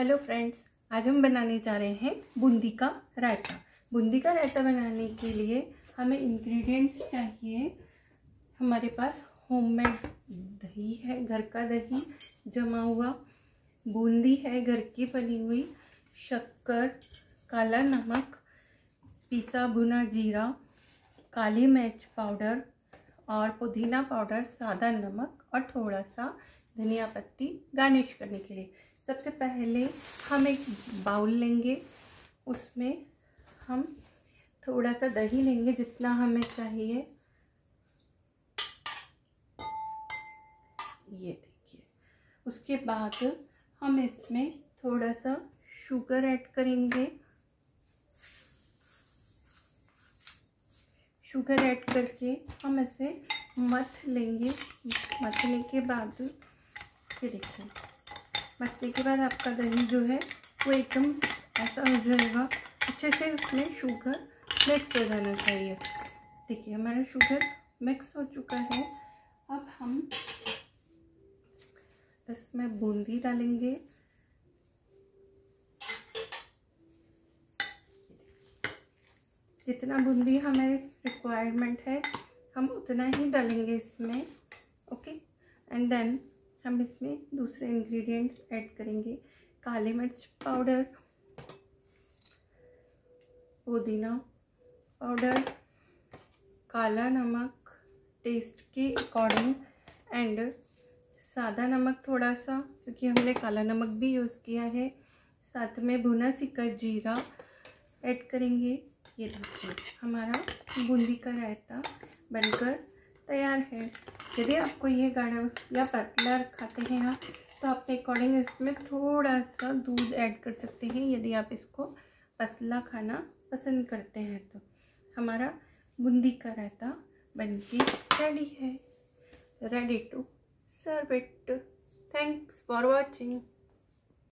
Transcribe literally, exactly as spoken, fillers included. Hello friends, आज हम बनाने जा रहे हैं बूंदी का रायता। बूंदी का रायता बनाने के लिए हमें इंग्रेडिएंट्स चाहिए। हमारे पास होममेड दही है, घर का दही जमा हुआ, बूंदी है घर की बनी हुई, शक्कर, काला नमक, पिसा भुना जीरा, काली मिर्च पाउडर और पुदीना पाउडर, सादा नमक और थोड़ा सा धनिया पत्ती गार्निश करने के लिए। सबसे पहले हम एक बाउल लेंगे, उसमें हम थोड़ा सा दही लेंगे जितना हमें चाहिए। ये देखिए, उसके बाद हम इसमें थोड़ा सा शुगर ऐड करेंगे। शुगर ऐड करके हम इसे मथ लेंगे। मथने के बाद ये देखिए, मथने के बाद आपका दही जो है वो एकदम ऐसा हो जाएगा, अच्छे से उसमें शुगर मिक्स हो जाना चाहिए। देखिए, हमारा शुगर मिक्स हो चुका है। अब हम इसमें बूंदी डालेंगे। जितना बूंदी हमें रिक्वायरमेंट है हम उतना ही डालेंगे इसमें, ओके। एंड देन हम इसमें दूसरे इंग्रेडिएंट्स ऐड करेंगे, काली मिर्च पाउडर, पुदीना पाउडर, काला नमक टेस्ट के अकॉर्डिंग एंड सादा नमक थोड़ा सा, क्योंकि हमने काला नमक भी यूज़ किया है। साथ में भुना सिका जीरा ऐड करेंगे। ये देखिए, हमारा बूंदी का रायता बनकर तैयार है। यदि आपको ये गाढ़ा या पतला खाते हैं आप, तो अपने अकॉर्डिंग इसमें थोड़ा सा दूध ऐड कर सकते हैं, यदि आप इसको पतला खाना पसंद करते हैं तो। हमारा बूंदी का रायता बनके रेडी है, ready to serve it. Thanks for watching.